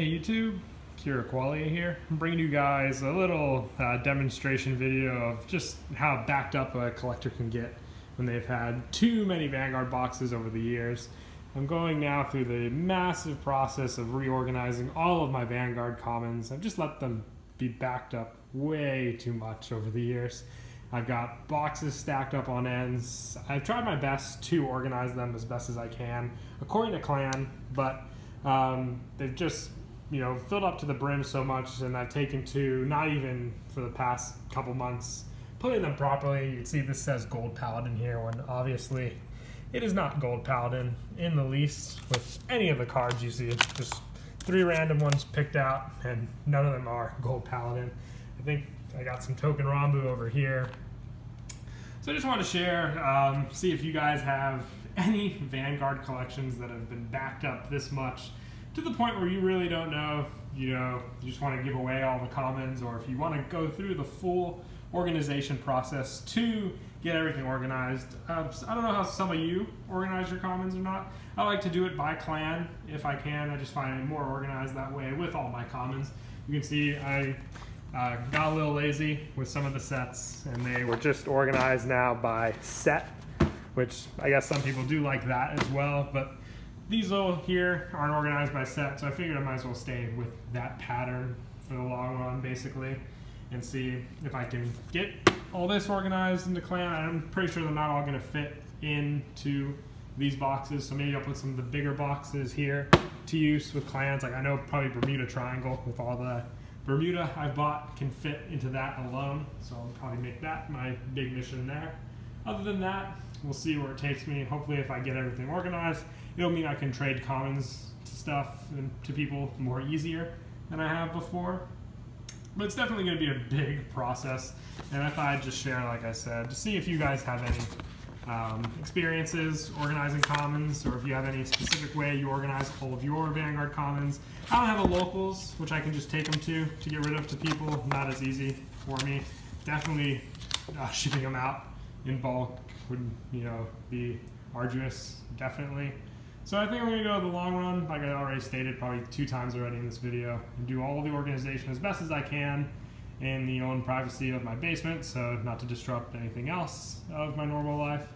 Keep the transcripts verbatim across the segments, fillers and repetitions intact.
Hey YouTube, Kira Qualia here. I'm bringing you guys a little uh, demonstration video of just how backed up a collector can get when they've had too many Vanguard boxes over the years. I'm going now through the massive process of reorganizing all of my Vanguard commons. I've just let them be backed up way too much over the years. I've got boxes stacked up on ends. I've tried my best to organize them as best as I can according to clan, but um, they've just you know, filled up to the brim so much, and I've taken to not even for the past couple months putting them properly. You can see this says Gold Paladin here when obviously it is not Gold Paladin in the least with any of the cards you see. It's just three random ones picked out and none of them are Gold Paladin. I think I got some token Rambu over here. So I just want to share, um, see if you guys have any Vanguard collections that have been backed up this much to the point where you really don't know if, you know, you just want to give away all the commons, or if you want to go through the full organization process to get everything organized. Uh, I don't know how some of you organize your commons or not. I like to do it by clan if I can. I just find it more organized that way with all my commons. You can see I uh, got a little lazy with some of the sets, and they were just organized now by set, which I guess some people do like that as well, but these little here aren't organized by set, so I figured I might as well stay with that pattern for the long run, basically, and see if I can get all this organized into clan. I'm pretty sure they're not all gonna fit into these boxes, so maybe I'll put some of the bigger boxes here to use with clans. Like I know probably Bermuda Triangle with all the Bermuda I bought can fit into that alone, so I'll probably make that my big mission there. Other than that, we'll see where it takes me. Hopefully if I get everything organized, it'll mean I can trade commons to stuff and to people more easier than I have before. But it's definitely going to be a big process, and I thought I'd just share, like I said, to see if you guys have any um, experiences organizing commons, or if you have any specific way you organize all of your Vanguard commons. I don't have a locals, which I can just take them to to get rid of to people. Not as easy for me. Definitely uh, shipping them out in bulk would, you know, be arduous, definitely. So I think I'm gonna go the long run, like I already stated probably two times already in this video, and do all the organization as best as I can in the own privacy of my basement, so not to disrupt anything else of my normal life,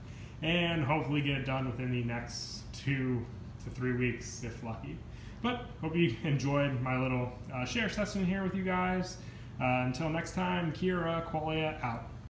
and hopefully get it done within the next two to three weeks, if lucky. But hope you enjoyed my little uh, share session here with you guys. Uh, until next time, Kira Qualia out.